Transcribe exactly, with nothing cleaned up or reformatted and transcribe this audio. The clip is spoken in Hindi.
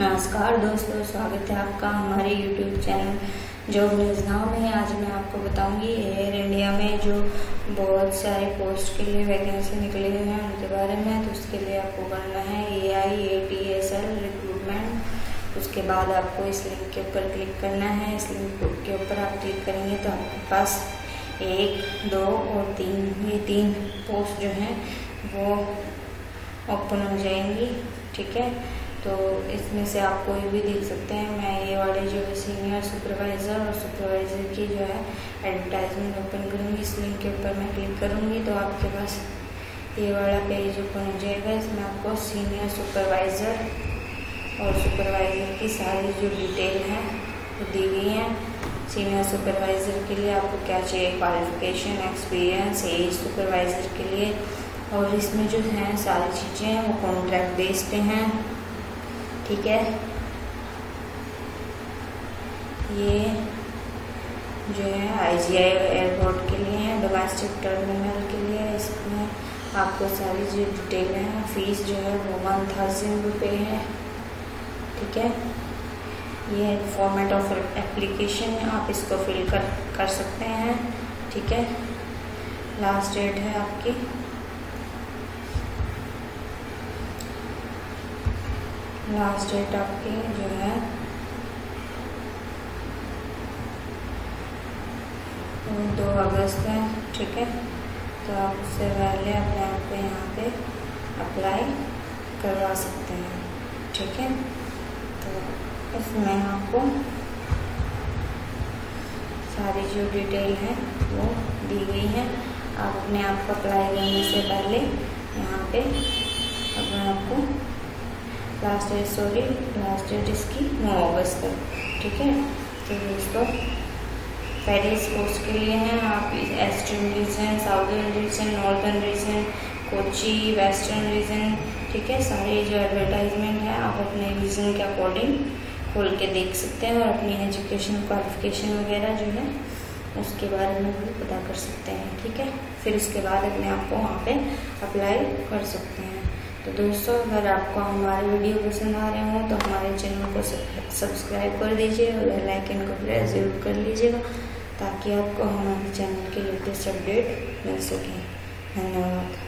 नमस्कार दोस्तों, स्वागत है आपका हमारे YouTube channel job news now में। आज मैं आपको बताऊंगी एयर इंडिया में जो बहुत सारे पोस्ट के लिए वैकेंसी निकली हुई हैं उनके बारे में। तो उसके लिए आपको करना है A I A T S L recruitment. उसके बाद आपको इस लिंक के ऊपर क्लिक करना है। इस लिंक के ऊपर आप क्लिक करेंगे तो आपके पास एक, दो और तीन, ये तीन पोस्ट जो हैं वो ओपन हो जाएंगी। ठीक है, तो इसमें से आप कोई भी देख सकते हैं। मैं ये वाले जो सीनियर सुपरवाइज़र और सुपरवाइज़र की जो है एडवर्टाइजमेंट ओपन करूँगी। इस लिंक के ऊपर मैं क्लिक करूँगी तो आपके पास ये वाला पेज ओपन हो जाएगा। इसमें आपको सीनियर सुपरवाइज़र और सुपरवाइज़र की सारी जो डिटेल है वो दी गई है। सीनियर सुपरवाइज़र के लिए आपको क्या चाहिए, क्वालिफिकेशन, एक्सपीरियंस। एज सुपरवाइज़र के लिए और इसमें जो हैं सारी चीज़ें हैं वो कॉन्ट्रैक्ट बेस पे हैं। ठीक है, ये जो है आईजीआई एयरपोर्ट के लिए है, डोमेस्टिक टर्मिनल के लिए। इसमें आपको सारी जो डिटेल हैं, फीस जो है वो वन थाउजेंड रुपये है। ठीक है, ये फॉर्मेट ऑफ एप्लीकेशन है, आप इसको फिल कर कर सकते हैं। ठीक है, लास्ट डेट है आपकी लास्ट डेट आपकी जो है दो अगस्त है। ठीक है, तो आप उससे पहले अपने आप को यहाँ पे अप्लाई करवा सकते हैं। ठीक है, तो इसमें आपको सारी जो डिटेल है वो दी गई है। आप अपने आप को अप्लाई करने से पहले यहाँ पे अपने आप को last date sorry last date इसकी नौ अगस्त है। ठीक है, तो दोस्तों पेरिस पोस्ट के लिए हैं। आप eastern region, southern region, northern region, Kochi, western region. ठीक है, सारे जो एडवर्टाइजमेंट है आप अपने रीजन के अकॉर्डिंग खोल के देख सकते हैं और अपनी एजुकेशन, क्वालिफिकेशन वगैरह जो है उसके बारे में भी पता कर सकते हैं। ठीक है, फिर उसके बाद अपने आप को वहाँ पर अप्लाई कर सकते हैं। तो दोस्तों, अगर आपको हमारे वीडियो पसंद आ रहे हों तो हमारे चैनल को सब्सक्राइब कर दीजिए और बेल आइकन को प्रेस जरूर कर लीजिएगा ताकि आपको हमारे चैनल के लेटेस्ट अपडेट मिल सकें। धन्यवाद।